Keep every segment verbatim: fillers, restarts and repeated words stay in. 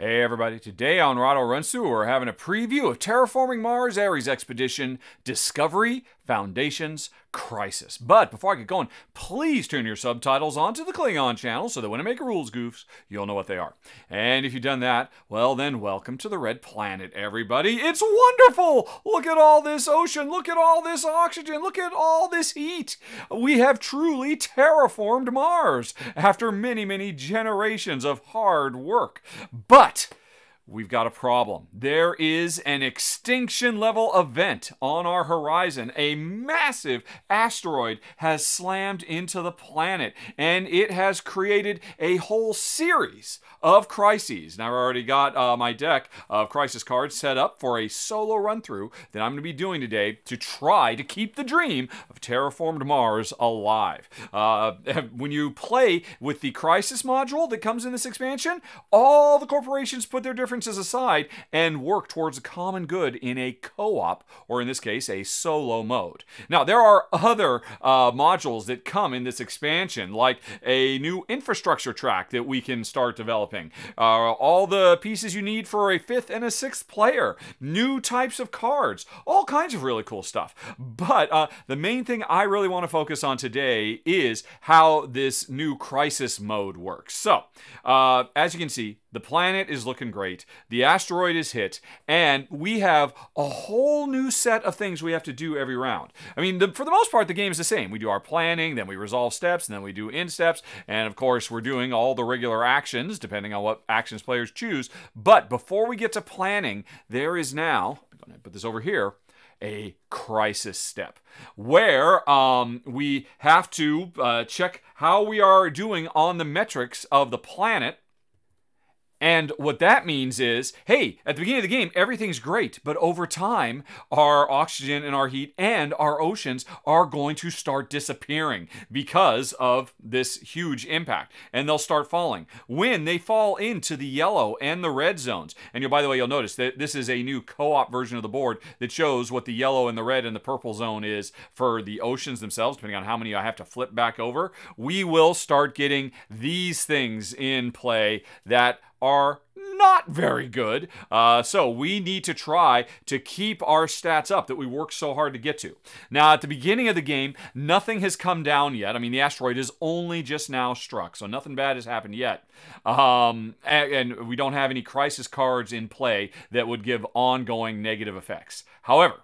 Hey everybody, today on Rado Runsu we're having a preview of Terraforming Mars Ares Expedition Discovery Foundations Crisis. But before I get going, please turn your subtitles onto the Klingon channel so that when I make rules goofs, you'll know what they are. And if you've done that, well then welcome to the Red Planet everybody. It's wonderful! Look at all this ocean, look at all this oxygen, look at all this heat! We have truly terraformed Mars after many, many generations of hard work. But But we've got a problem. There is an extinction level event on our horizon. A massive asteroid has slammed into the planet and it has created a whole series of crises. Now I've already got uh, my deck of crisis cards set up for a solo run through that I'm going to be doing today to try to keep the dream of terraformed Mars alive. Uh, when you play with the crisis module that comes in this expansion, all the corporations put their different aside and work towards a common good in a co-op, or in this case a solo mode. Now there are other uh, modules that come in this expansion, like a new infrastructure track that we can start developing, uh, all the pieces you need for a fifth and a sixth player, new types of cards, all kinds of really cool stuff. But uh, the main thing I really want to focus on today is how this new crisis mode works. So uh, as you can see, the planet is looking great, the asteroid is hit, and we have a whole new set of things we have to do every round. I mean, the, for the most part, the game is the same. We do our planning, then we resolve steps, and then we do end steps, and of course, we're doing all the regular actions, depending on what actions players choose. But before we get to planning, there is now, I'm going to put this over here, a crisis step where um, we have to uh, check how we are doing on the metrics of the planet. And what that means is, hey, at the beginning of the game, everything's great, but over time, our oxygen and our heat and our oceans are going to start disappearing because of this huge impact, and they'll start falling. When they fall into the yellow and the red zones, and you'll, by the way, you'll notice that this is a new co-op version of the board that shows what the yellow and the red and the purple zone is for the oceans themselves, depending on how many I have to flip back over. We will start getting these things in play that are not very good, uh, so we need to try to keep our stats up that we work so hard to get to. Now, at the beginning of the game, nothing has come down yet. I mean, the asteroid is only just now struck, so nothing bad has happened yet. Um, and, and we don't have any crisis cards in play that would give ongoing negative effects. However,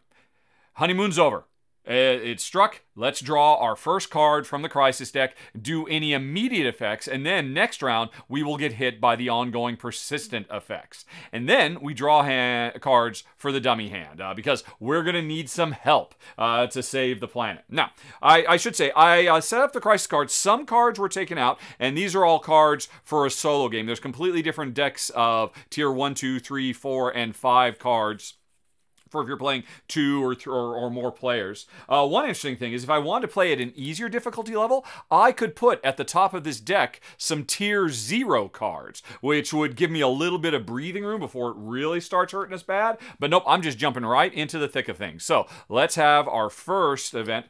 honeymoon's over. It's struck. Let's draw our first card from the crisis deck, do any immediate effects, and then next round we will get hit by the ongoing persistent effects. And then we draw hand cards for the dummy hand uh, because we're going to need some help uh, to save the planet. Now, I, I should say, I uh, set up the crisis cards. Some cards were taken out, and these are all cards for a solo game. There's completely different decks of tier one, two, three, four, and five cards. If you're playing two or, or, or more players. Uh, one interesting thing is if I wanted to play at an easier difficulty level, I could put at the top of this deck some tier zero cards, which would give me a little bit of breathing room before it really starts hurting us bad. But nope, I'm just jumping right into the thick of things. So let's have our first event.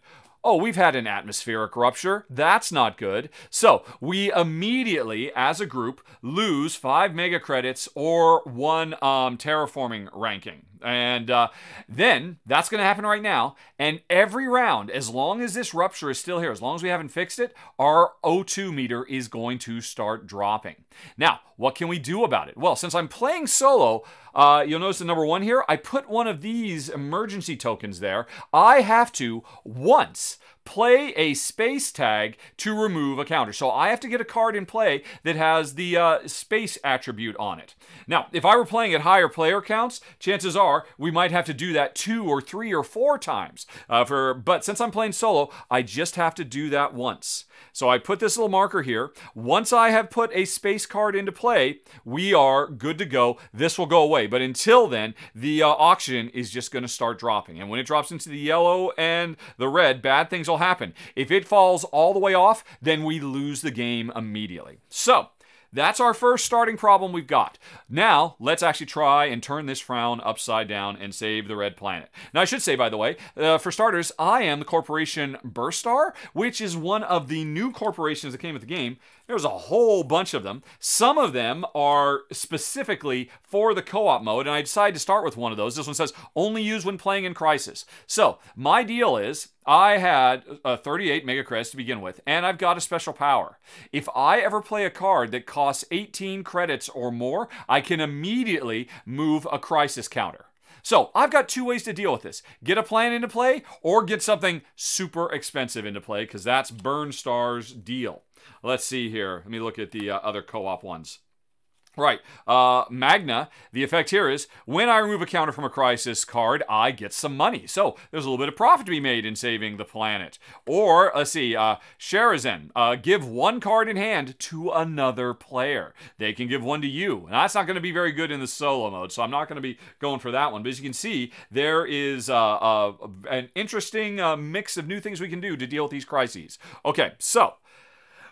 Oh, we've had an atmospheric rupture. That's not good. So we immediately, as a group, lose five mega credits or one um, terraforming ranking. And uh, then that's going to happen right now. And every round, as long as this rupture is still here, as long as we haven't fixed it, our O two meter is going to start dropping. Now, what can we do about it? Well, since I'm playing solo, uh, you'll notice the number one here. I put one of these emergency tokens there. I have to once play a space tag to remove a counter. So I have to get a card in play that has the uh, space attribute on it. Now, if I were playing at higher player counts, chances are we might have to do that two or three or four times. Uh, for, but since I'm playing solo, I just have to do that once. So I put this little marker here. Once I have put a space card into play, we are good to go. This will go away. But until then, the uh, oxygen is just going to start dropping. And when it drops into the yellow and the red, bad things will happen. If it falls all the way off, then we lose the game immediately. So that's our first starting problem we've got. Now, let's actually try and turn this frown upside down and save the red planet. Now, I should say, by the way, uh, for starters, I am the corporation Burnstar, which is one of the new corporations that came with the game. There's a whole bunch of them. Some of them are specifically for the co-op mode, and I decided to start with one of those. This one says, only use when playing in Crisis. So, my deal is, I had uh, thirty-eight mega credits to begin with, and I've got a special power. If I ever play a card that costs eighteen credits or more, I can immediately move a Crisis counter. So, I've got two ways to deal with this. Get a plan into play, or get something super expensive into play, because that's Burnstar's deal. Let's see here. Let me look at the uh, other co-op ones. Right. Uh, Magna, the effect here is, when I remove a counter from a Crisis card, I get some money. So, there's a little bit of profit to be made in saving the planet. Or, let's see, uh, Sherazen, uh, give one card in hand to another player. They can give one to you. Now, that's not going to be very good in the solo mode, so I'm not going to be going for that one. But as you can see, there is uh, uh, an interesting uh, mix of new things we can do to deal with these crises. Okay, so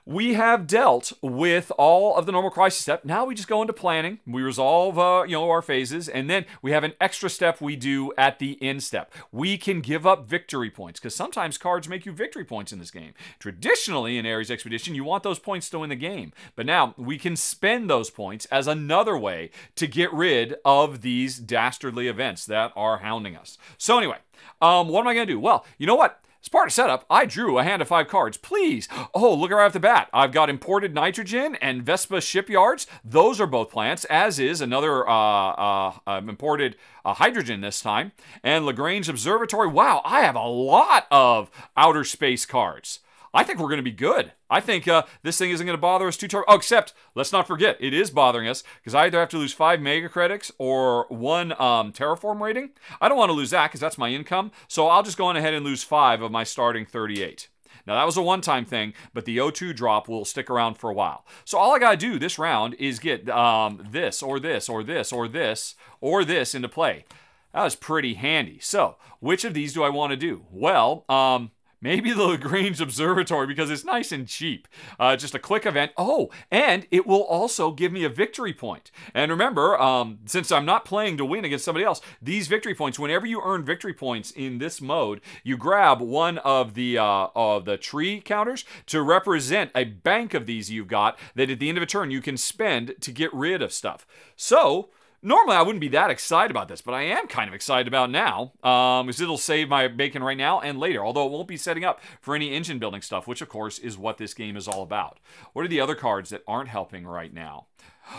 we have dealt with all of the normal crisis step. Now we just go into planning. We resolve, uh, you know, our phases. And then we have an extra step we do at the end step. We can give up victory points, because sometimes cards make you victory points in this game. Traditionally, in Ares Expedition, you want those points to win the game. But now we can spend those points as another way to get rid of these dastardly events that are hounding us. So anyway, um, what am I going to do? Well, you know what? As part of setup, I drew a hand of five cards. Please. Oh, look right off the bat. I've got imported nitrogen and Vespa shipyards. Those are both plants, as is another uh, uh, imported uh, hydrogen this time. And Lagrange Observatory. Wow, I have a lot of outer space cards. I think we're going to be good. I think uh, this thing isn't going to bother us too terribly. Oh, except, let's not forget, it is bothering us, because I either have to lose five mega credits or one um, terraform rating. I don't want to lose that, because that's my income. So I'll just go on ahead and lose five of my starting thirty-eight. Now, that was a one-time thing, but the O two drop will stick around for a while. So all I got to do this round is get um, this or this or this or this or this into play. That was pretty handy. So which of these do I want to do? Well, um... maybe the Lagrange Observatory, because it's nice and cheap. Uh, just a quick event. Oh, and it will also give me a victory point. And remember, um, since I'm not playing to win against somebody else, these victory points, whenever you earn victory points in this mode, you grab one of the, uh, of the tree counters to represent a bank of these you've got that at the end of a turn you can spend to get rid of stuff. So normally, I wouldn't be that excited about this, but I am kind of excited about now, um, because it'll save my bacon right now and later, although it won't be setting up for any engine building stuff, which, of course, is what this game is all about. What are the other cards that aren't helping right now?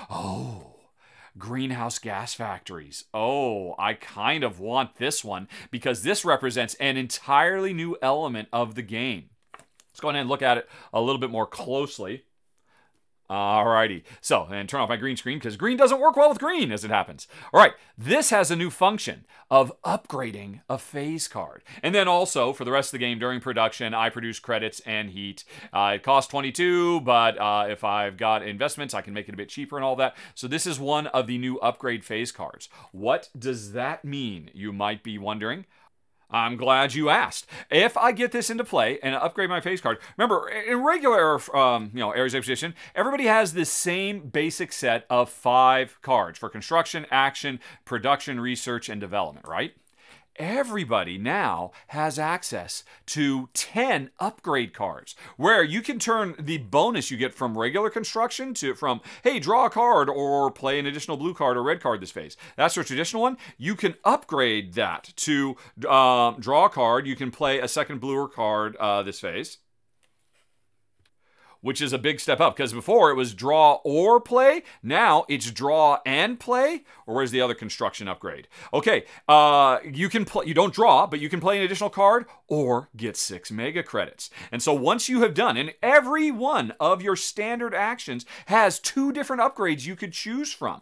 Oh, greenhouse gas factories. Oh, I kind of want this one, because this represents an entirely new element of the game. Let's go ahead and look at it a little bit more closely. Alrighty. So, and turn off my green screen, because green doesn't work well with green, as it happens. Alright, this has a new function of upgrading a phase card. And then also, for the rest of the game, during production, I produce credits and heat. Uh, it costs twenty-two, but uh, if I've got investments, I can make it a bit cheaper and all that. So this is one of the new upgrade phase cards. What does that mean, you might be wondering? I'm glad you asked. If I get this into play and upgrade my phase card, remember, in regular um, you know, Ares Expedition, everybody has the same basic set of five cards for construction, action, production, research, and development, right? Everybody now has access to ten upgrade cards, where you can turn the bonus you get from regular construction to from, hey, draw a card or play an additional blue card or red card this phase. That's your traditional one. You can upgrade that to um, draw a card. You can play a second bluer card uh, this phase, which is a big step up, because before it was draw or play. Now it's draw and play. Or where's the other construction upgrade? Okay, uh, you can play. You don't draw, but you can play an additional card or get six mega credits. And so once you have done, and every one of your standard actions has two different upgrades you could choose from.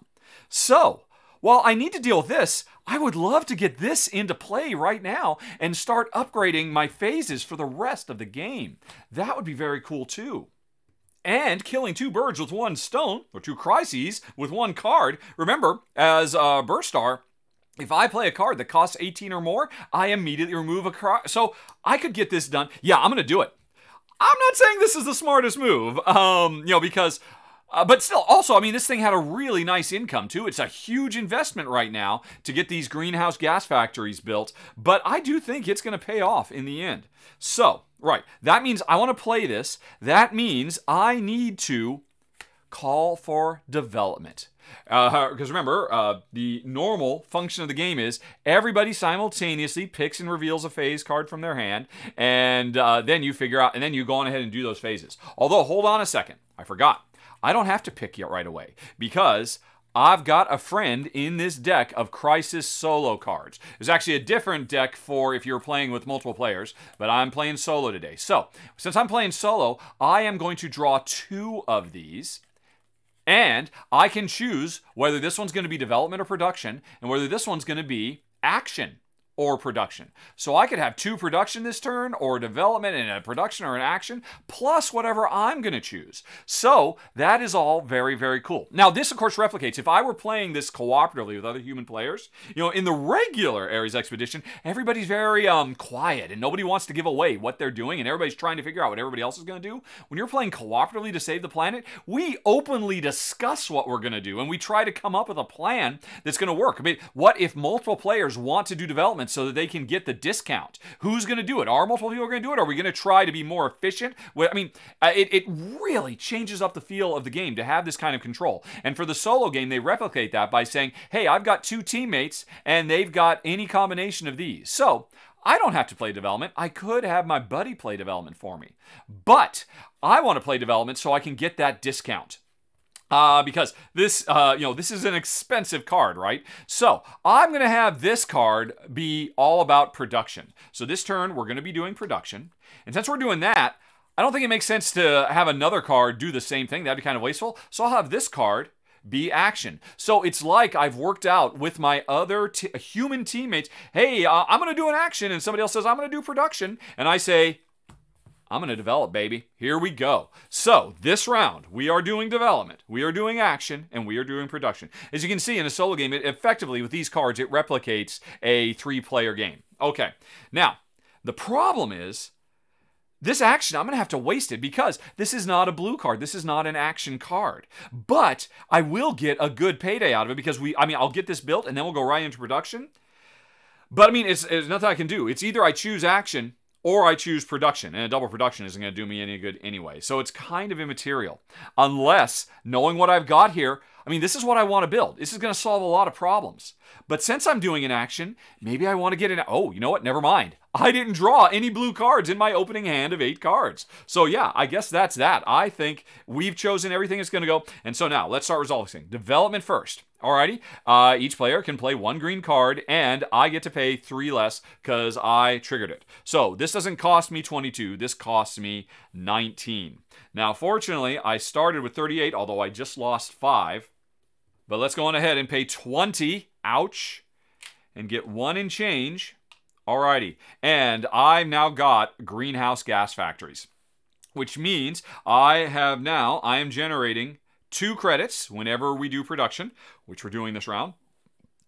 So while I need to deal with this, I would love to get this into play right now and start upgrading my phases for the rest of the game. That would be very cool too. And killing two birds with one stone, or two crises with one card. Remember, as uh, Burnstar, if I play a card that costs eighteen or more, I immediately remove a card. So I could get this done. Yeah, I'm going to do it. I'm not saying this is the smartest move, um, you know, because Uh, but still, also, I mean, this thing had a really nice income, too. It's a huge investment right now to get these greenhouse gas factories built. But I do think it's going to pay off in the end. So, Right. That means I want to play this. That means I need to call for development. Because uh, remember, uh, the normal function of the game is everybody simultaneously picks and reveals a phase card from their hand, and uh, then you figure out, and then you go on ahead and do those phases. Although, hold on a second. I forgot. I don't have to pick yet right away, because I've got a friend in this deck of Crisis solo cards. There's actually a different deck for if you're playing with multiple players, but I'm playing solo today. So, since I'm playing solo, I am going to draw two of these, and I can choose whether this one's going to be development or production, and whether this one's going to be action or production. So I could have two production this turn, or development and a production or an action, plus whatever I'm going to choose. So that is all very, very cool. Now this, of course, replicates. If I were playing this cooperatively with other human players, you know, in the regular Ares Expedition, everybody's very um, quiet and nobody wants to give away what they're doing and everybody's trying to figure out what everybody else is going to do. When you're playing cooperatively to save the planet, we openly discuss what we're going to do and we try to come up with a plan that's going to work. I mean, what if multiple players want to do development so that they can get the discount? Who's going to do it? Are multiple people going to do it? Are we going to try to be more efficient? I mean, it, it really changes up the feel of the game to have this kind of control. And for the solo game, they replicate that by saying, hey, I've got two teammates and they've got any combination of these. So I don't have to play development. I could have my buddy play development for me. But I want to play development so I can get that discount. Uh, because this, uh, you know, this is an expensive card, right? So I'm going to have this card be all about production. So this turn, we're going to be doing production. And since we're doing that, I don't think it makes sense to have another card do the same thing. That'd be kind of wasteful. So I'll have this card be action. So it's like I've worked out with my other t human teammates, hey, uh, I'm going to do an action. And somebody else says, I'm going to do production. And I say, I'm going to develop, baby. Here we go. So this round, we are doing development, we are doing action, and we are doing production. As you can see in a solo game, it effectively, with these cards, it replicates a three-player game. Okay. Now, the problem is, this action, I'm going to have to waste it because this is not a blue card. This is not an action card. But I will get a good payday out of it because we, I mean, I'll get this built, and then we'll go right into production. But, I mean, it's, it's nothing I can do. It's either I choose action, or I choose production, and a double production isn't going to do me any good anyway. So it's kind of immaterial. Unless, knowing what I've got here, I mean, this is what I want to build. This is going to solve a lot of problems. But since I'm doing an action, maybe I want to get an... Oh, you know what? Never mind. I didn't draw any blue cards in my opening hand of eight cards. So yeah, I guess that's that. I think we've chosen everything that's going to go. And so now, let's start resolving. Development first. Alrighty, uh, each player can play one green card, and I get to pay three less because I triggered it. So this doesn't cost me twenty-two, this costs me nineteen. Now fortunately, I started with thirty-eight, although I just lost five. But let's go on ahead and pay twenty, ouch, and get one in change. Alrighty, and I've now got greenhouse gas factories, which means I have now, I am generating two credits whenever we do production, which we're doing this round,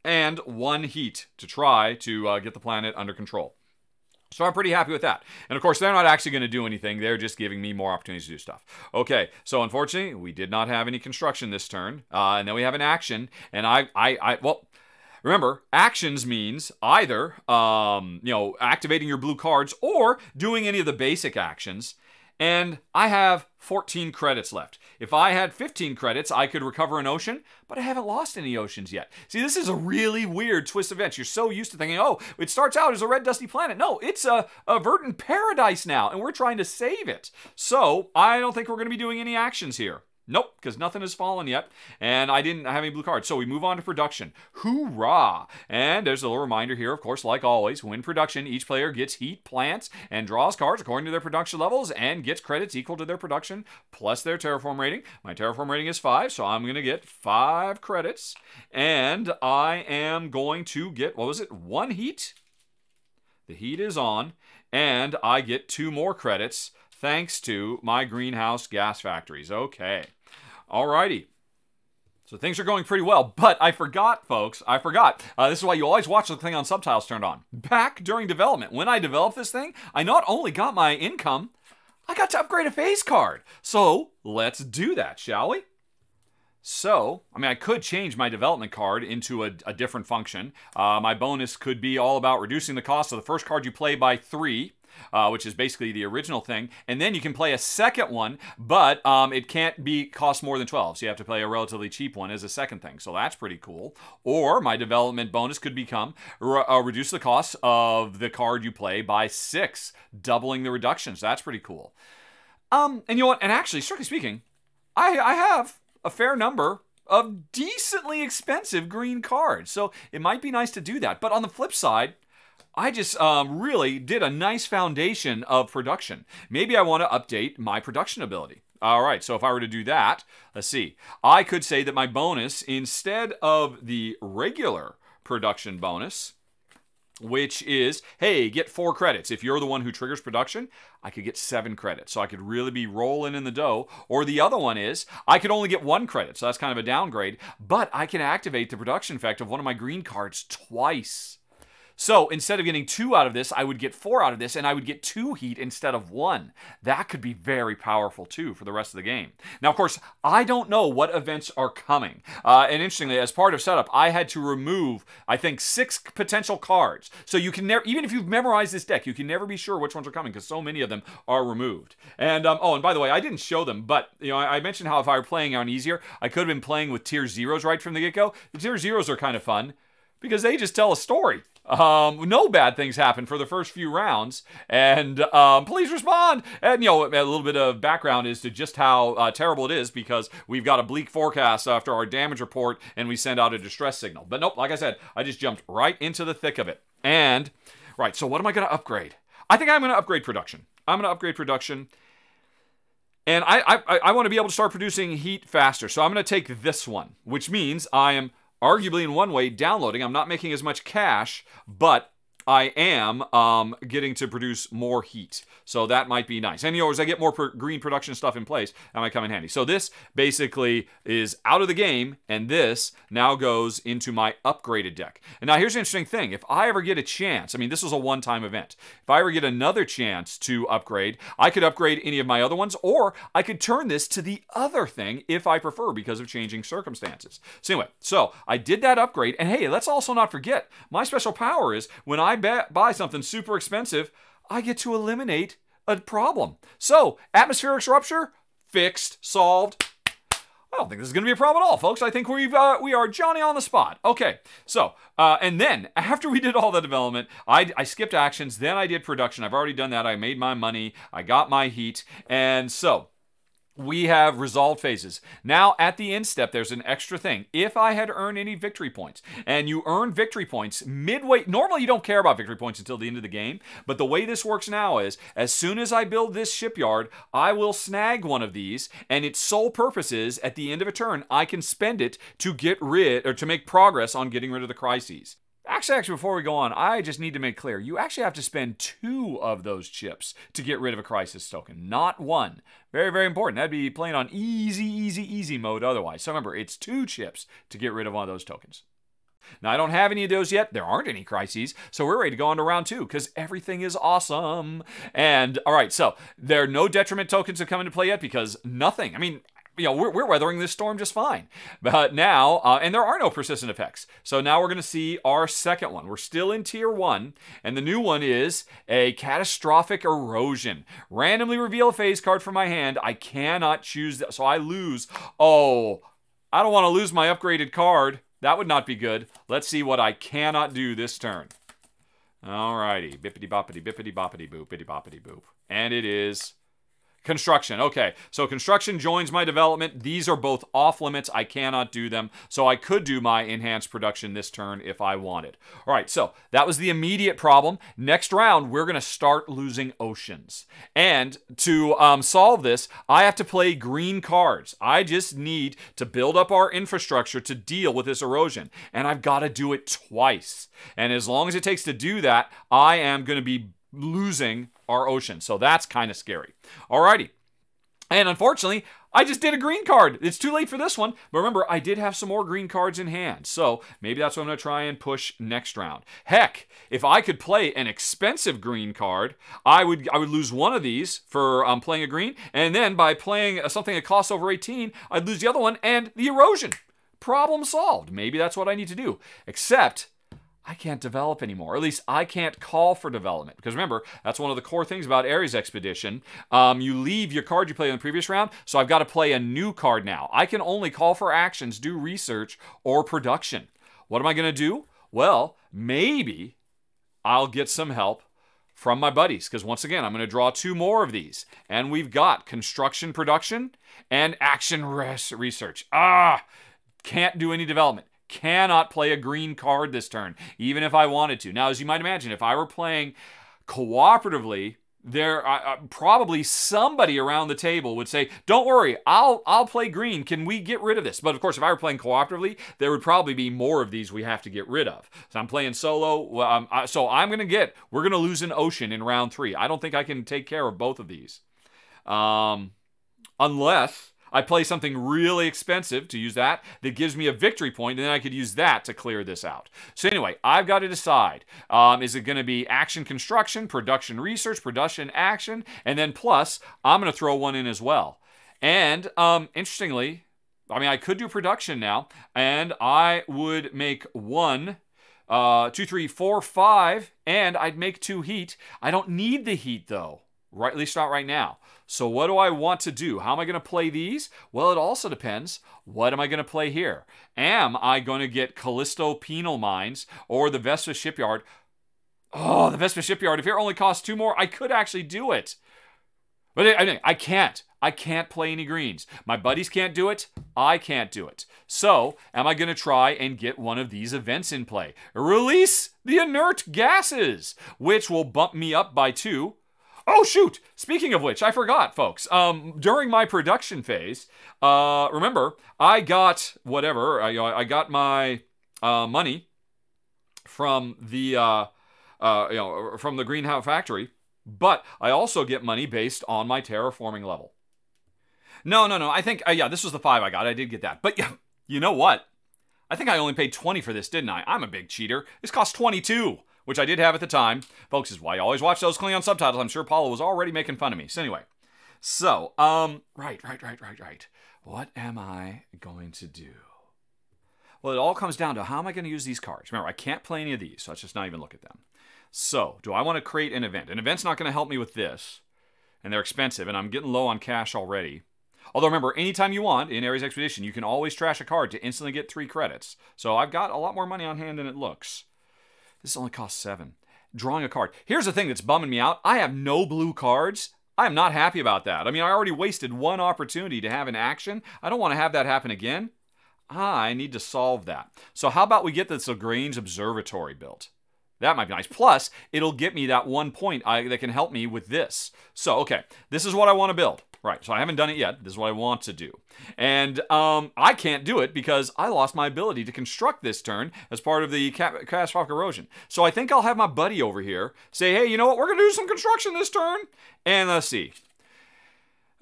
and one heat to try to uh, get the planet under control. So I'm pretty happy with that. And of course, they're not actually going to do anything. They're just giving me more opportunities to do stuff. Okay, so unfortunately, we did not have any construction this turn. Uh, and then we have an action. And I, I, I well... Remember, actions means either, um, you know, activating your blue cards or doing any of the basic actions. And I have fourteen credits left. If I had fifteen credits, I could recover an ocean, but I haven't lost any oceans yet. See, this is a really weird twist of events. You're so used to thinking, oh, it starts out as a red dusty planet. No, it's a, a verdant paradise now, and we're trying to save it. So I don't think we're going to be doing any actions here. Nope, because nothing has fallen yet, and I didn't have any blue cards. So we move on to production. Hoorah! And there's a little reminder here, of course, like always, when production, each player gets heat, plants, and draws cards according to their production levels, and gets credits equal to their production, plus their terraform rating. My terraform rating is five, so I'm going to get five credits, and I am going to get, what was it, one heat? The heat is on, and I get two more credits, thanks to my greenhouse gas factories. Okay. Alrighty. So things are going pretty well, but I forgot, folks. I forgot. Uh, this is why you always watch the thing on subtitles turned on. Back during development, when I developed this thing, I not only got my income, I got to upgrade a phase card. So let's do that, shall we? So, I mean, I could change my development card into a, a different function. Uh, my bonus could be all about reducing the cost of the first card you play by three. uh, which is basically the original thing. And then you can play a second one, but um, it can't be cost more than twelve. So you have to play a relatively cheap one as a second thing. So that's pretty cool. Or my development bonus could become re uh, reduce the cost of the card you play by six, doubling the reductions. That's pretty cool. Um, and you know what? And actually, strictly speaking, I, I have a fair number of decently expensive green cards. So it might be nice to do that. But on the flip side, I just um, really did a nice foundation of production. Maybe I want to update my production ability. All right, so if I were to do that, let's see. I could say that my bonus, instead of the regular production bonus, which is, hey, get four credits. If you're the one who triggers production, I could get seven credits. So I could really be rolling in the dough. Or the other one is, I could only get one credit. So that's kind of a downgrade. But I can activate the production effect of one of my green cards twice. So instead of getting two out of this, I would get four out of this, and I would get two heat instead of one. That could be very powerful, too, for the rest of the game. Now, of course, I don't know what events are coming. Uh, and interestingly, as part of setup, I had to remove, I think, six potential cards. So you can never, even if you've memorized this deck, you can never be sure which ones are coming because so many of them are removed. And, um, oh, and by the way, I didn't show them, but, you know, I mentioned how if I were playing on easier, I could have been playing with tier zeros right from the get-go. The tier zeros are kind of fun because they just tell a story. Um, no bad things happen for the first few rounds, and um, please respond. And you know, a little bit of background as to just how uh, terrible it is because we've got a bleak forecast after our damage report, and we send out a distress signal. But nope, like I said, I just jumped right into the thick of it. And right, so what am I going to upgrade? I think I'm going to upgrade production. I'm going to upgrade production, and I I, I want to be able to start producing heat faster. So I'm going to take this one, which means I am. Arguably, in one way, downloading. I'm not making as much cash, but I am um, getting to produce more heat. So that might be nice. And, you know, as I get more pro green production stuff in place, that might come in handy. So this basically is out of the game, and this now goes into my upgraded deck. And now here's the interesting thing. If I ever get a chance, I mean, this was a one-time event. If I ever get another chance to upgrade, I could upgrade any of my other ones, or I could turn this to the other thing if I prefer because of changing circumstances. So anyway, so I did that upgrade. And hey, let's also not forget, my special power is when I buy something super expensive, I get to eliminate a problem. So, atmospheric rupture, fixed, solved. I don't think this is going to be a problem at all, folks. I think we've, uh, we are Johnny on the spot. Okay, so, uh, and then, after we did all the development, I, I skipped actions, then I did production. I've already done that. I made my money. I got my heat. And so, we have resolved phases. Now, at the end step, there's an extra thing. If I had earned any victory points, and you earn victory points midway, normally you don't care about victory points until the end of the game, but the way this works now is, as soon as I build this shipyard, I will snag one of these, and its sole purpose is, at the end of a turn, I can spend it to get rid, or to make progress on getting rid of the crises. Actually, actually, before we go on, I just need to make clear, you actually have to spend two of those chips to get rid of a crisis token, not one. Very, very important. That'd be playing on easy, easy, easy mode otherwise. So remember, it's two chips to get rid of one of those tokens. Now, I don't have any of those yet. There aren't any crises. So we're ready to go on to round two because everything is awesome. And all right, so there are no detriment tokens that come into play yet because nothing. I mean, you know, we're, we're weathering this storm just fine. But now, uh, and there are no persistent effects. So now we're going to see our second one. We're still in tier one. And the new one is a catastrophic erosion. Randomly reveal a phase card from my hand. I cannot choose that. So I lose. Oh, I don't want to lose my upgraded card. That would not be good. Let's see what I cannot do this turn. All righty. Bippity boppity, bippity boppity boop, bippity boppity boop. And it is construction. Okay, so construction joins my development. These are both off limits. I cannot do them. So I could do my enhanced production this turn if I wanted. All right, so that was the immediate problem. Next round, we're going to start losing oceans. And to um, solve this, I have to play green cards. I just need to build up our infrastructure to deal with this erosion. And I've got to do it twice. And as long as it takes to do that, I am going to be losing our ocean. So that's kind of scary. Alrighty. And unfortunately, I just did a green card. It's too late for this one. But remember, I did have some more green cards in hand. So maybe that's what I'm going to try and push next round. Heck, if I could play an expensive green card, I would I would lose one of these for um, playing a green. And then by playing something that costs over eighteen, I'd lose the other one and the erosion. Problem solved. Maybe that's what I need to do. Except I can't develop anymore. Or at least I can't call for development. Because remember, that's one of the core things about Ares Expedition. Um, you leave your card you played in the previous round, so I've got to play a new card now. I can only call for actions, do research, or production. What am I going to do? Well, maybe I'll get some help from my buddies. Because once again, I'm going to draw two more of these. And we've got construction production and action res- research. Ah! Can't do any development. Cannot play a green card this turn, even if I wanted to. Now, as you might imagine, if I were playing cooperatively, there uh, probably somebody around the table would say, "Don't worry, I'll I'll play green. Can we get rid of this?" But of course, if I were playing cooperatively, there would probably be more of these we have to get rid of. So I'm playing solo. Um, I, so I'm gonna get. We're gonna lose an ocean in round three. I don't think I can take care of both of these, um, unless I play something really expensive, to use that, that gives me a victory point, and then I could use that to clear this out. So anyway, I've got to decide. Um, is it going to be action construction, production research, production action, and then plus, I'm going to throw one in as well. And um, interestingly, I mean, I could do production now, and I would make one, uh, two, three, four, five, and I'd make two heat. I don't need the heat, though. Right, at least not right now. So what do I want to do? How am I going to play these? Well, it also depends. What am I going to play here? Am I going to get Callisto Penal Mines or the Vespa Shipyard? Oh, the Vespa Shipyard. If it only costs two more, I could actually do it. But I mean, I can't. I can't play any greens. My buddies can't do it. I can't do it. So am I going to try and get one of these events in play? Release the inert gases, which will bump me up by two. Oh, shoot! Speaking of which, I forgot, folks. Um, during my production phase, uh, remember, I got whatever. I, I got my uh, money from the uh, uh, you know, from the greenhouse factory, but I also get money based on my terraforming level. No, no, no. I think uh, yeah, this was the five I got. I did get that, but yeah, you know what? I think I only paid twenty for this, didn't I? I'm a big cheater. This cost twenty-two. Which I did have at the time. Folks, is why you always watch those Klingon subtitles. I'm sure Paula was already making fun of me. So anyway, so, um, right, right, right, right, right. What am I going to do? Well, it all comes down to how am I going to use these cards? Remember, I can't play any of these, so let's just not even look at them. So, do I want to create an event? An event's not going to help me with this, and they're expensive, and I'm getting low on cash already. Although, remember, anytime you want in Ares Expedition, you can always trash a card to instantly get three credits. So, I've got a lot more money on hand than it looks. This only costs seven. Drawing a card. Here's the thing that's bumming me out. I have no blue cards. I am not happy about that. I mean, I already wasted one opportunity to have an action. I don't want to have that happen again. I need to solve that. So how about we get this Lagrange Observatory built? That might be nice. Plus, it'll get me that one point I, that can help me with this. So, okay. This is what I want to build. Right, so I haven't done it yet. This is what I want to do. And um, I can't do it because I lost my ability to construct this turn as part of the catastrophic erosion. So I think I'll have my buddy over here say, hey, you know what? We're going to do some construction this turn. And let's see.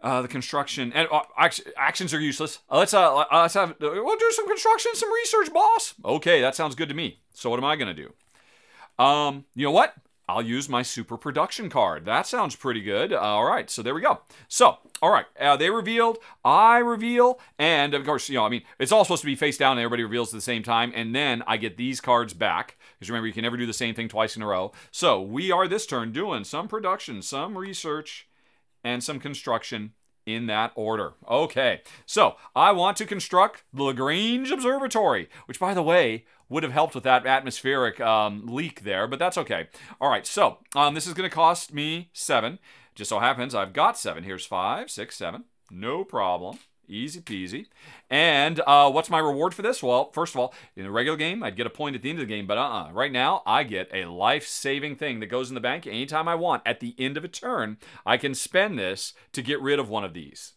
Uh, the construction, and uh, act actions are useless. Uh, let's, uh, let's have, we'll do some construction, some research, boss. Okay, that sounds good to me. So what am I going to do? Um, you know what? I'll use my super production card. That sounds pretty good. All right, so there we go. So, all right, uh, they revealed, I reveal, and of course, you know, I mean, it's all supposed to be face down and everybody reveals at the same time, and then I get these cards back, because remember, you can never do the same thing twice in a row. So, we are this turn doing some production, some research, and some construction in that order. Okay, so I want to construct the Lagrange Observatory, which, by the way, would have helped with that atmospheric um, leak there, but that's okay. All right, so um, this is going to cost me seven. Just so happens I've got seven. Here's five, six, seven. No problem. Easy peasy. And uh, what's my reward for this? Well, first of all, in a regular game, I'd get a point at the end of the game, but uh-uh. Right now, I get a life-saving thing that goes in the bank anytime I want. At the end of a turn, I can spend this to get rid of one of these.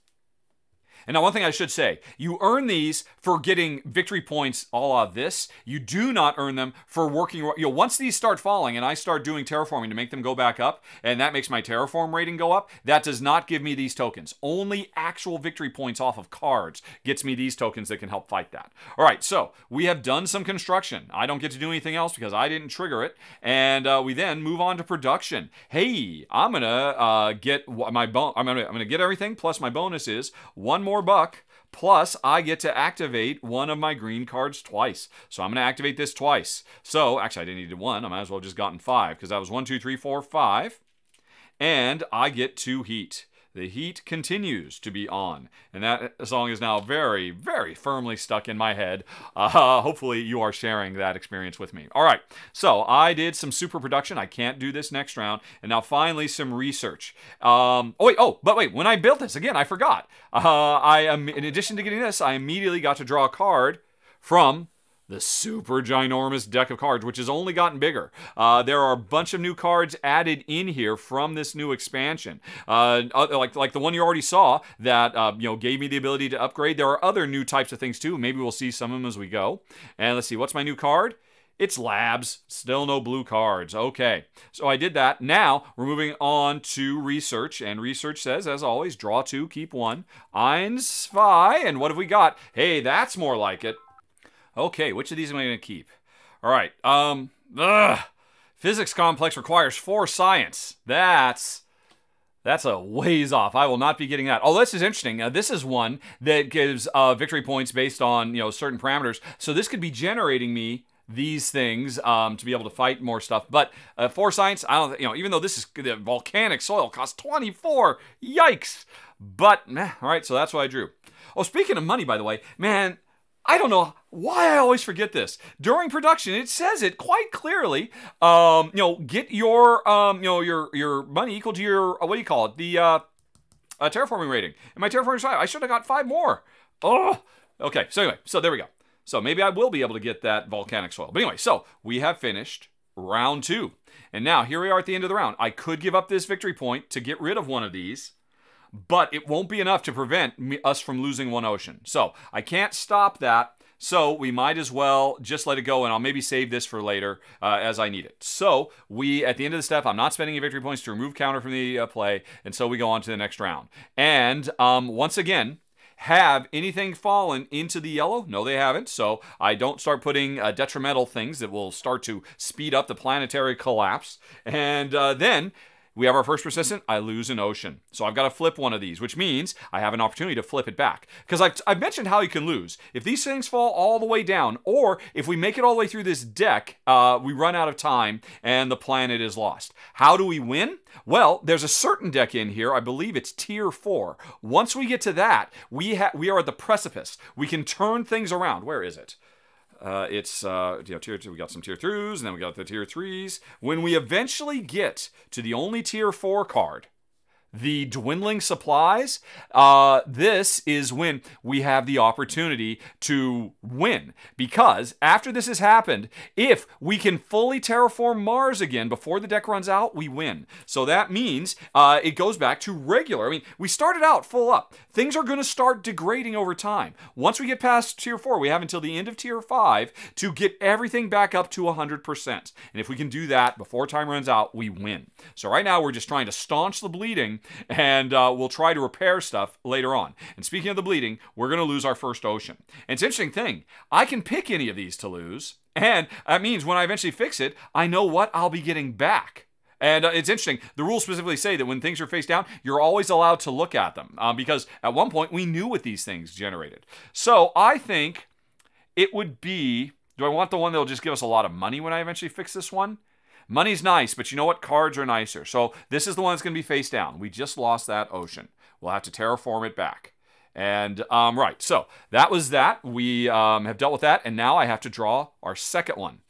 And now one thing I should say, you earn these for getting victory points a la this. You do not earn them for working, you know, once these start falling and I start doing terraforming to make them go back up, and that makes my terraform rating go up, that does not give me these tokens. Only actual victory points off of cards gets me these tokens that can help fight that. All right, so we have done some construction. I don't get to do anything else because I didn't trigger it. And uh, we then move on to production. Hey, I'm gonna uh, get my bon- I'm gonna, I'm gonna get everything, plus my bonus is one more buck Plus, I get to activate one of my green cards twice. So I'm going to activate this twice. So, actually, I didn't need one. I might as well have just gotten five, because that was one, two, three, four, five. And I get two heat. The heat continues to be on. And that song is now very, very firmly stuck in my head. Uh, hopefully, you are sharing that experience with me. All right. So, I did some super production. I can't do this next round. And now, finally, some research. Um, oh, wait. Oh, but wait. When I built this, again, I forgot. Uh, I am, in addition to getting this, I immediately got to draw a card from the super ginormous deck of cards, which has only gotten bigger. Uh, there are a bunch of new cards added in here from this new expansion. Uh, like, like the one you already saw that uh, you know, gave me the ability to upgrade. There are other new types of things too. Maybe we'll see some of them as we go. And let's see, what's my new card? It's labs. Still no blue cards. Okay. So I did that. Now we're moving on to research. And research says, as always, draw two, keep one. Ein, zwei. And what have we got? Hey, that's more like it. Okay, which of these am I going to keep? All right. Um, ugh. Physics complex requires four science. That's... That's a ways off. I will not be getting that. Oh, this is interesting. Uh, this is one that gives uh, victory points based on, you know, certain parameters. So this could be generating me these things um, to be able to fight more stuff. But uh, for science, I don't, you know, even though this is the volcanic soil costs twenty-four. Yikes. But, nah, all right, so that's what I drew. Oh, speaking of money, by the way, man... I don't know why I always forget this. During production, it says it quite clearly. Um, you know, get your um, you know, your your money equal to your uh, what do you call it? The uh, uh, terraforming rating. And my terraforming five, I should have got five more. Oh, okay. So anyway, so there we go. So maybe I will be able to get that volcanic soil. But anyway, so we have finished round two, and now here we are at the end of the round. I could give up this victory point to get rid of one of these, but it won't be enough to prevent me, us from losing one ocean. So I can't stop that. So we might as well just let it go, and I'll maybe save this for later uh, as I need it. So we, at the end of the step, I'm not spending any victory points to remove counter from the uh, play, and so we go on to the next round. And um, once again, have anything fallen into the yellow? No, they haven't. So I don't start putting uh, detrimental things that will start to speed up the planetary collapse. And uh, then... we have our first resistant, I lose an ocean. So I've got to flip one of these, which means I have an opportunity to flip it back. Because I've, I've mentioned how you can lose. If these things fall all the way down, or if we make it all the way through this deck, uh, we run out of time and the planet is lost. How do we win? Well, there's a certain deck in here. I believe it's tier four. Once we get to that, we, ha we are at the precipice. We can turn things around. Where is it? Uh, it's, uh, you know, tier two, we got some tier twos, and then we got the tier threes. When we eventually get to the only tier four card, the dwindling supplies, uh, this is when we have the opportunity to win. Because after this has happened, if we can fully terraform Mars again before the deck runs out, we win. So that means uh, it goes back to regular. I mean, we started out full up. Things are going to start degrading over time. Once we get past tier four, we have until the end of tier five to get everything back up to one hundred percent. And if we can do that before time runs out, we win. So right now, we're just trying to staunch the bleeding, and uh, we'll try to repair stuff later on. And speaking of the bleeding, we're going to lose our first ocean. And it's an interesting thing. I can pick any of these to lose, and that means when I eventually fix it, I know what I'll be getting back. And uh, it's interesting. The rules specifically say that when things are face down, you're always allowed to look at them, uh, because at one point, we knew what these things generated. So I think it would be... do I want the one that will just give us a lot of money when I eventually fix this one? Money's nice, but you know what? Cards are nicer. So this is the one that's going to be face down. We just lost that ocean. We'll have to terraform it back. And, um, right, so that was that. We um, have dealt with that, and now I have to draw our second one.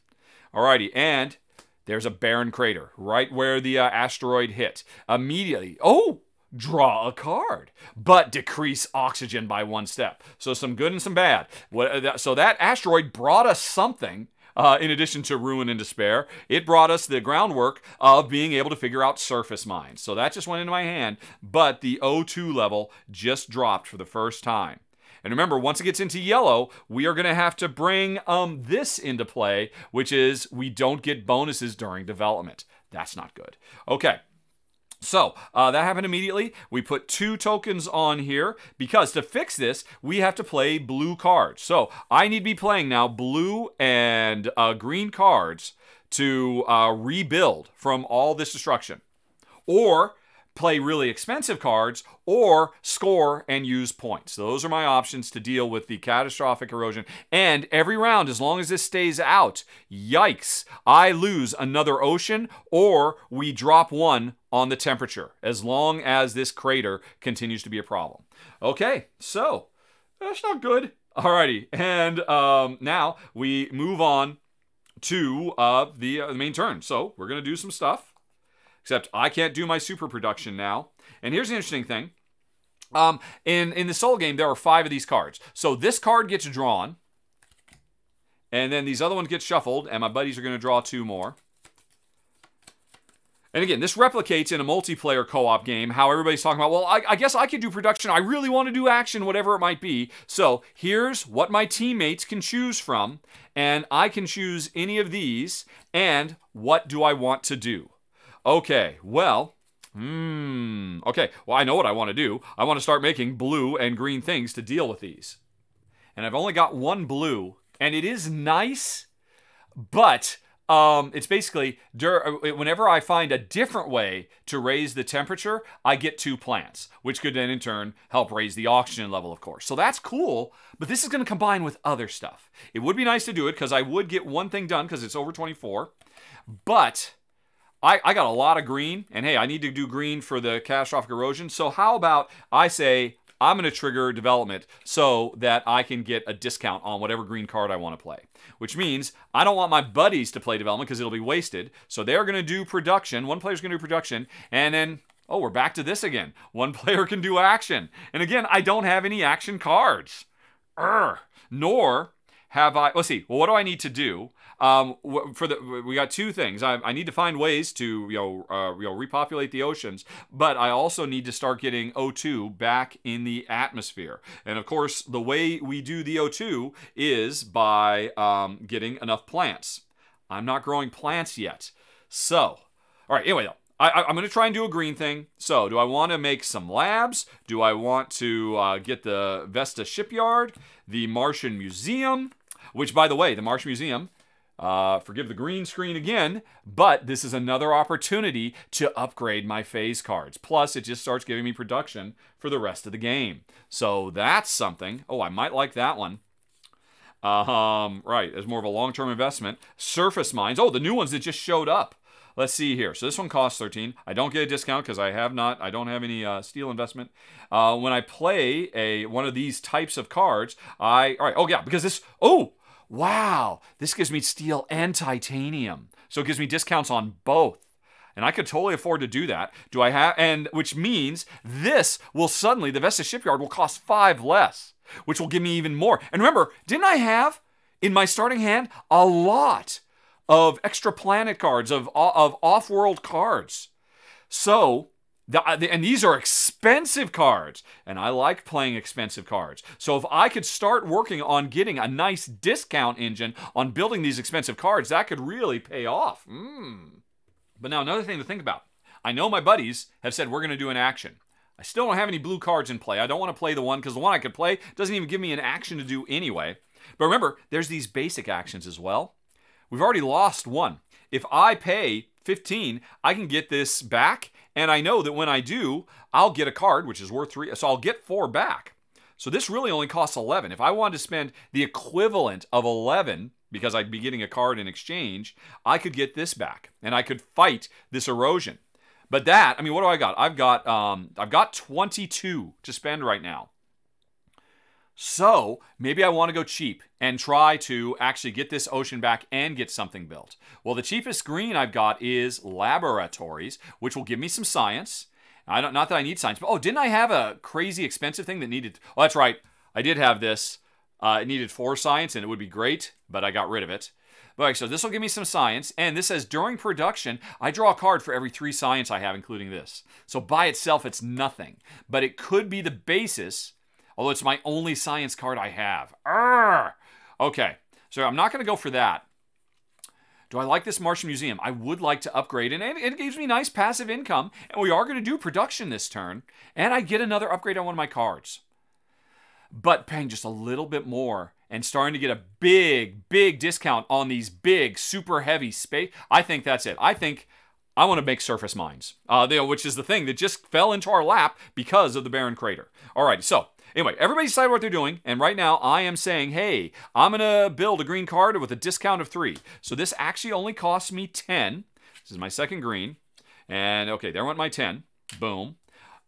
Alrighty, and there's a barren crater right where the uh, asteroid hit. Immediately, oh, draw a card, but decrease oxygen by one step. So some good and some bad. So that asteroid brought us something. Uh, in addition to ruin and despair, it brought us the groundwork of being able to figure out surface mines. So that just went into my hand, but the O two level just dropped for the first time. And remember, once it gets into yellow, we are going to have to bring um, this into play, which is we don't get bonuses during development. That's not good. Okay. So, uh, that happened immediately. We put two tokens on here because to fix this, we have to play blue cards. So, I need to be playing now blue and uh, green cards to uh, rebuild from all this destruction. Or... play really expensive cards, or score and use points. Those are my options to deal with the catastrophic erosion. And every round, as long as this stays out, yikes, I lose another ocean, or we drop one on the temperature, as long as this crater continues to be a problem. Okay, so that's not good. Alrighty, and um, now we move on to uh, the, uh, the main turn. So we're going to do some stuff. Except I can't do my super production now. And here's the interesting thing. Um, in, in the Soul game, there are five of these cards. So this card gets drawn. And then these other ones get shuffled. And my buddies are going to draw two more. And again, this replicates in a multiplayer co-op game how everybody's talking about, well, I, I guess I could do production. I really want to do action, whatever it might be. So here's what my teammates can choose from. And I can choose any of these. And what do I want to do? Okay, well, hmm, okay, well, I know what I want to do. I want to start making blue and green things to deal with these. And I've only got one blue, and it is nice, but um, it's basically, whenever I find a different way to raise the temperature, I get two plants, which could then in turn help raise the oxygen level, of course. So that's cool, but this is going to combine with other stuff. It would be nice to do it, because I would get one thing done, because it's over twenty-four, but I, I got a lot of green, and hey, I need to do green for the catastrophic erosion. So how about I say I'm going to trigger development so that I can get a discount on whatever green card I want to play. Which means I don't want my buddies to play development because it'll be wasted. So they're going to do production. One player's going to do production, and then, oh, we're back to this again. One player can do action. And again, I don't have any action cards. Urgh. Nor have I, let's see, well, what do I need to do? Um, for the, we got two things. I, I need to find ways to, you know, uh, you know, repopulate the oceans, but I also need to start getting O two back in the atmosphere. And of course, the way we do the O two is by um, getting enough plants. I'm not growing plants yet. So, all right, anyway, though. I, I'm going to try and do a green thing. So do I want to make some labs? Do I want to uh, get the Vesta Shipyard, the Martian Museum, which, by the way, the Martian Museum, uh, forgive the green screen again, but this is another opportunity to upgrade my phase cards. Plus, it just starts giving me production for the rest of the game. So that's something. Oh, I might like that one. Um, right, as more of a long-term investment. Surface mines. Oh, the new ones that just showed up. Let's see here. So this one costs thirteen. I don't get a discount because I have not. I don't have any uh, steel investment. Uh, when I play a one of these types of cards, I all right. Oh yeah, because this. Oh wow, this gives me steel and titanium, so it gives me discounts on both, and I could totally afford to do that. Do I have? And which means this will suddenly the Vesta Shipyard will cost five less, which will give me even more. And remember, didn't I have in my starting hand a lot of extra planet cards, of, of off-world cards. So, the, and these are expensive cards. And I like playing expensive cards. So if I could start working on getting a nice discount engine on building these expensive cards, that could really pay off. Mm. But now another thing to think about. I know my buddies have said we're going to do an action. I still don't have any blue cards in play. I don't want to play the one because the one I could play doesn't even give me an action to do anyway. But remember, there's these basic actions as well. We've already lost one. If I pay fifteen, I can get this back. And I know that when I do, I'll get a card, which is worth three. So I'll get four back. So this really only costs eleven. If I wanted to spend the equivalent of eleven, because I'd be getting a card in exchange, I could get this back. And I could fight this erosion. But that, I mean, what do I got? I've got, um, I've got twenty-two to spend right now. So maybe I want to go cheap and try to actually get this ocean back and get something built. Well, the cheapest green I've got is laboratories, which will give me some science. I don't, not that I need science, but oh, didn't I have a crazy expensive thing that needed, oh, that's right. I did have this. Uh, it needed four science and it would be great, but I got rid of it. All right, so this will give me some science. And this says during production, I draw a card for every three science I have, including this. So by itself, it's nothing, but it could be the basis. Although it's my only science card I have. Arrgh! Okay, so I'm not going to go for that. Do I like this Martian Museum? I would like to upgrade, and it gives me nice passive income. And we are going to do production this turn, and I get another upgrade on one of my cards. But paying just a little bit more and starting to get a big, big discount on these big, super heavy space, I think that's it. I think I want to make surface mines, uh, you know, which is the thing that just fell into our lap because of the barren crater. All right, so anyway, everybody decide what they're doing, and right now I am saying, hey, I'm going to build a green card with a discount of three. So this actually only costs me ten. This is my second green. And okay, there went my ten. Boom.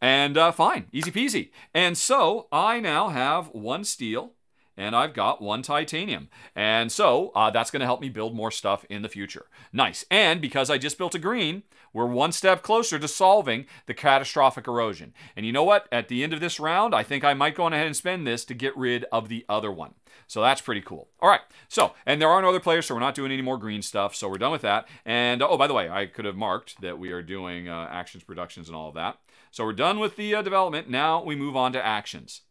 And uh, fine, easy peasy. And so I now have one steel, and I've got one titanium. And so uh, that's going to help me build more stuff in the future. Nice. And because I just built a green, we're one step closer to solving the catastrophic erosion. And you know what? At the end of this round, I think I might go on ahead and spend this to get rid of the other one. So that's pretty cool. All right. So, and there are no other players, so we're not doing any more green stuff. So we're done with that. And, oh, by the way, I could have marked that we are doing uh, actions, productions, and all of that. So we're done with the uh, development. Now we move on to actions.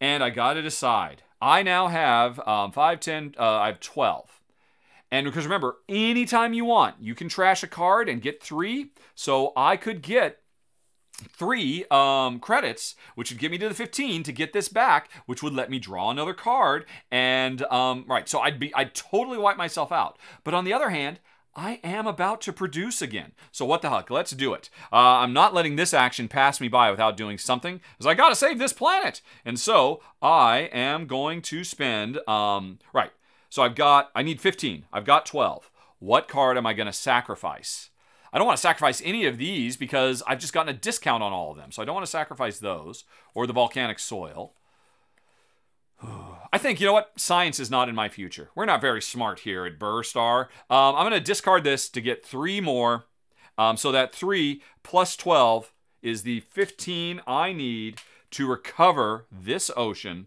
And I got to decide. I now have um, five, ten, uh, I have twelve. And because remember, anytime you want, you can trash a card and get three. So I could get three um, credits, which would get me to the fifteen to get this back, which would let me draw another card. And, um, right, so I'd be, I'd totally wipe myself out. But on the other hand, I am about to produce again. So what the heck? Let's do it. Uh, I'm not letting this action pass me by without doing something, because I got to save this planet. And so I am going to spend, um, right. So I've got, I need fifteen. I've got twelve. What card am I going to sacrifice? I don't want to sacrifice any of these because I've just gotten a discount on all of them. So I don't want to sacrifice those or the volcanic soil. I think, you know what? Science is not in my future. We're not very smart here at Burnstar. Um, I'm going to discard this to get three more. Um, so that three plus twelve is the fifteen I need to recover this ocean.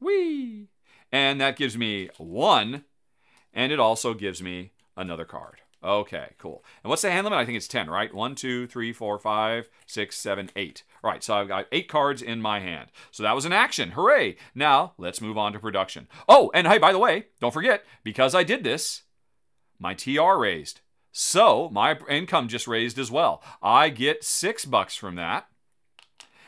Whee! And that gives me one. And it also gives me another card. Okay, cool. And what's the hand limit? I think it's ten, right? one, two, three, four, five, six, seven, eight. All right, so I've got eight cards in my hand. So that was an action. Hooray! Now, let's move on to production. Oh, and hey, by the way, don't forget, because I did this, my T R raised. So my income just raised as well. I get six bucks from that,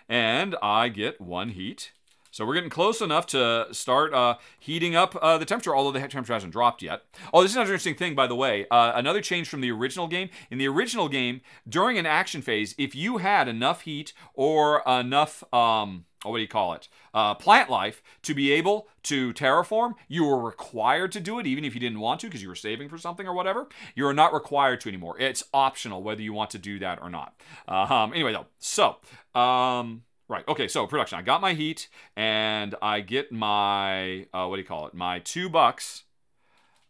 and I get one heat. So we're getting close enough to start uh, heating up uh, the temperature, although the temperature hasn't dropped yet. Oh, this is another interesting thing, by the way. Uh, another change from the original game. In the original game, during an action phase, if you had enough heat or enough, um, oh, what do you call it, uh, plant life to be able to terraform, you were required to do it, even if you didn't want to because you were saving for something or whatever. You're not required to anymore. It's optional whether you want to do that or not. Uh, um, anyway, though, so... Um, Right, okay, so production. I got my heat, and I get my, uh, what do you call it, my two bucks,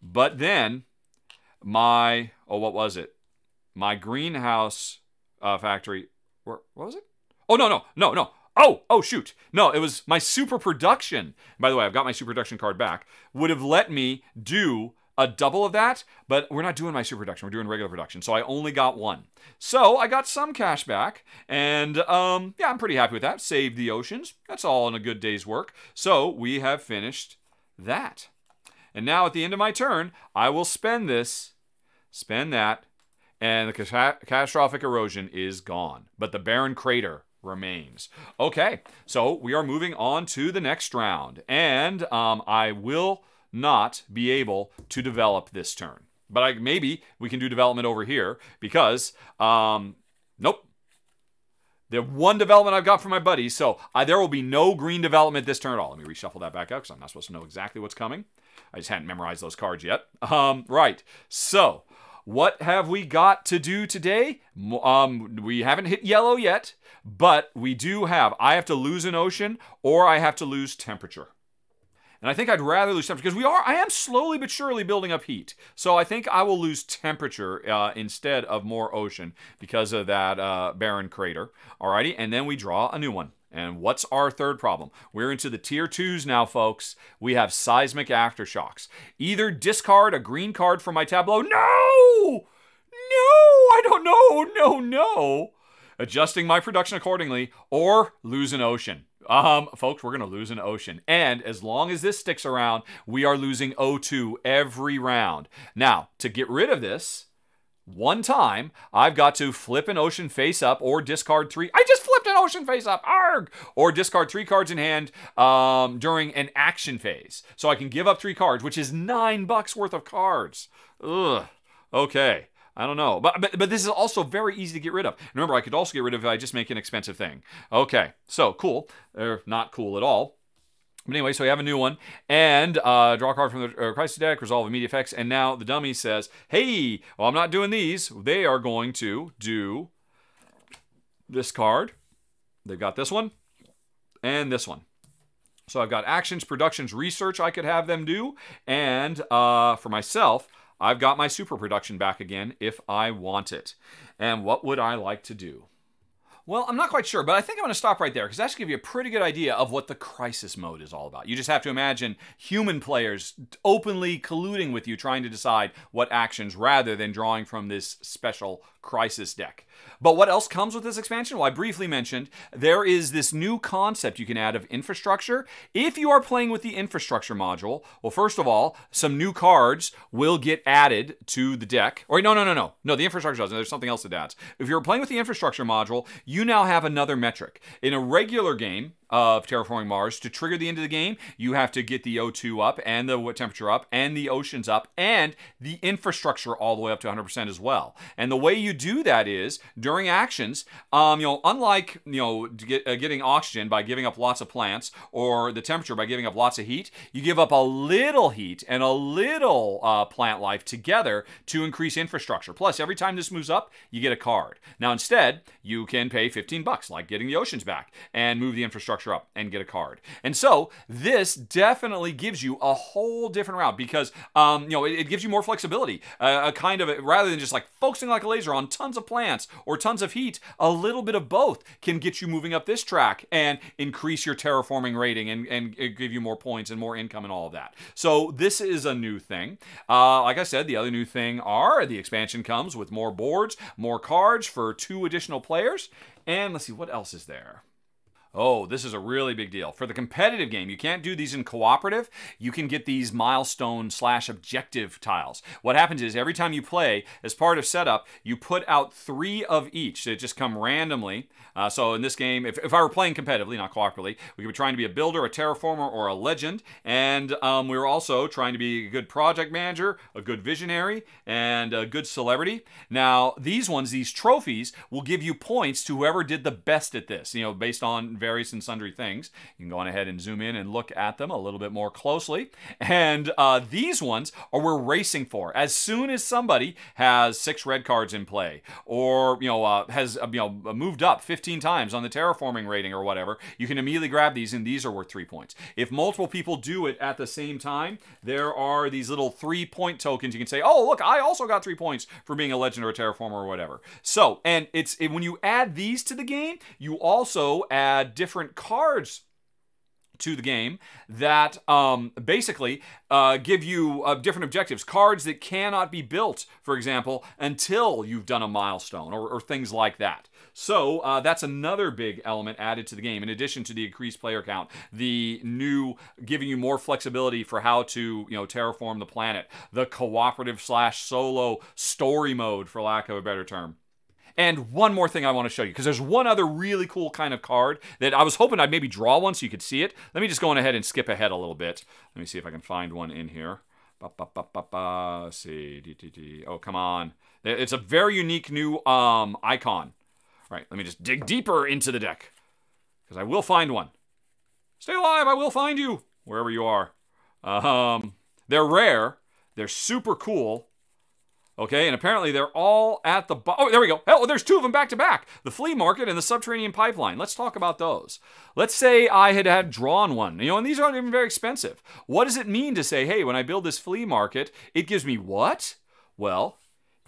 but then my, oh, what was it? My greenhouse uh, factory, where, what was it? Oh, no, no, no, no. Oh, oh, shoot. No, it was my super production. By the way, I've got my super production card back. Would have let me do a double of that, but we're not doing my super production. We're doing regular production, so I only got one. So I got some cash back, and um, yeah, I'm pretty happy with that. Saved the oceans. That's all in a good day's work. So we have finished that. And now at the end of my turn, I will spend this, spend that, and the catastrophic erosion is gone. But the barren crater remains. Okay, so we are moving on to the next round, and um, I will... not be able to develop this turn. But I, maybe we can do development over here because, um, nope. The one development I've got from my buddy, so I, there will be no green development this turn at all. Let me reshuffle that back out because I'm not supposed to know exactly what's coming. I just hadn't memorized those cards yet. Um, right, so what have we got to do today? Um, we haven't hit yellow yet, but we do have, I have to lose an ocean or I have to lose temperature. And I think I'd rather lose temperature because we are, I am slowly but surely building up heat. So I think I will lose temperature uh, instead of more ocean because of that uh, barren crater. Alrighty, and then we draw a new one. And what's our third problem? We're into the tier twos now, folks. We have seismic aftershocks. Either discard a green card from my tableau. No! No! I don't know. No, no. Adjusting my production accordingly or lose an ocean. Um, folks, we're going to lose an ocean. And as long as this sticks around, we are losing O two every round. Now, to get rid of this, one time, I've got to flip an ocean face up or discard three. I just flipped an ocean face up. Arg! Or discard three cards in hand um, during an action phase. So I can give up three cards, which is nine bucks worth of cards. Ugh. Okay. I don't know. But, but, but this is also very easy to get rid of. Remember, I could also get rid of it if I just make an expensive thing. Okay, so cool. Or not cool at all. But anyway, so we have a new one. And uh, draw a card from the uh, crisis deck, resolve immediate effects. And now the dummy says, hey, well, I'm not doing these. They are going to do this card. They've got this one and this one. So I've got actions, productions, research I could have them do. And uh, for myself, I've got my super production back again if I want it. And what would I like to do? Well, I'm not quite sure, but I think I'm going to stop right there because that's going to give you a pretty good idea of what the crisis mode is all about. You just have to imagine human players openly colluding with you trying to decide what actions rather than drawing from this special crisis deck. But what else comes with this expansion? Well, I briefly mentioned there is this new concept you can add of infrastructure. If you are playing with the infrastructure module, well, first of all, some new cards will get added to the deck. Or no, no, no, no. No, the infrastructure doesn't. There's something else that adds. If you're playing with the infrastructure module, you You now have another metric. In a regular game of Terraforming Mars, to trigger the end of the game, you have to get the O two up and the temperature up and the oceans up and the infrastructure all the way up to one hundred percent as well. And the way you do that is during actions, um, you know, unlike you know get, uh, getting oxygen by giving up lots of plants or the temperature by giving up lots of heat, you give up a little heat and a little uh, plant life together to increase infrastructure. Plus, every time this moves up, you get a card. Now, instead, you can pay fifteen bucks, like getting the oceans back, and move the infrastructure up and get a card. And so this definitely gives you a whole different route because um, you know it, it gives you more flexibility. Uh, a kind of rather than just like focusing like a laser on tons of plants or tons of heat, a little bit of both can get you moving up this track and increase your terraforming rating and, and give you more points and more income and all of that. So this is a new thing. Uh, like I said, the other new thing are the expansion comes with more boards, more cards for two additional players. And let's see, what else is there? Oh, this is a really big deal. For the competitive game, you can't do these in cooperative. You can get these milestone slash objective tiles. What happens is every time you play, as part of setup, you put out three of each. They just come randomly. Uh, so in this game, if, if I were playing competitively, not cooperatively, we could be trying to be a builder, a terraformer, or a legend. And um, we were also trying to be a good project manager, a good visionary, and a good celebrity. Now, these ones, these trophies, will give you points to whoever did the best at this, you know, based on various and sundry things. You can go on ahead and zoom in and look at them a little bit more closely. And uh, these ones are we're racing for. As soon as somebody has six red cards in play, or you know uh, has uh, you know moved up fifteen times on the terraforming rating or whatever, you can immediately grab these, and these are worth three points. If multiple people do it at the same time, there are these little three-point tokens. You can say, "Oh, look, I also got three points for being a legend or a terraformer or whatever." So, and it's it, when you add these to the game, you also add different cards to the game that um, basically uh, give you uh, different objectives. Cards that cannot be built, for example, until you've done a milestone or, or things like that. So uh, that's another big element added to the game. In addition to the increased player count, the new giving you more flexibility for how to you know terraform the planet, the cooperative slash solo story mode, for lack of a better term. And one more thing I want to show you, because there's one other really cool kind of card that I was hoping I'd maybe draw one so you could see it. Let me just go on ahead and skip ahead a little bit. Let me see if I can find one in here. Ba, ba, ba, ba, ba. Let's see. D, d, d. Oh, come on. It's a very unique new um, icon. All right, let me just dig deeper into the deck, because I will find one. Stay alive, I will find you, wherever you are. Um, they're rare. They're super cool. Okay, and apparently they're all at the bottom. Oh, there we go. Oh, there's two of them back to back. The flea market and the subterranean pipeline. Let's talk about those. Let's say I had had drawn one. You know, and these aren't even very expensive. What does it mean to say, hey, when I build this flea market, it gives me what? Well,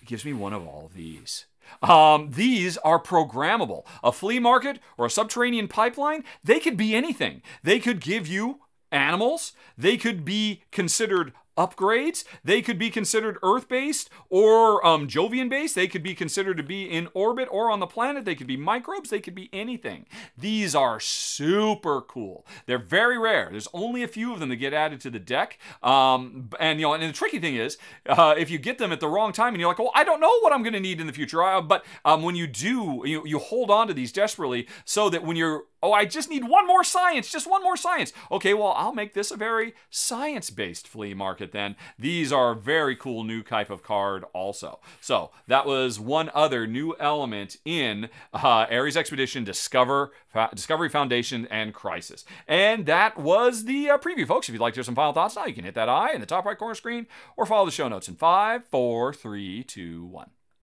it gives me one of all of these. Um, these are programmable. A flea market or a subterranean pipeline, they could be anything. They could give you animals. They could be considered upgrades. They could be considered Earth-based or um, Jovian-based. They could be considered to be in orbit or on the planet. They could be microbes. They could be anything. These are super cool. They're very rare. There's only a few of them that get added to the deck. Um, and you know, and the tricky thing is, uh, if you get them at the wrong time and you're like, well, I don't know what I'm going to need in the future. I, but um, when you do, you, you hold on to these desperately so that when you're Oh, I just need one more science, just one more science. Okay, well, I'll make this a very science-based flea market then. These are a very cool new type of card also. So that was one other new element in uh, Ares Expedition Discover, Discovery Foundation and Crisis. And that was the uh, preview, folks. If you'd like to hear some final thoughts now, you can hit that I in the top right corner screen or follow the show notes in five, four, three, two, one.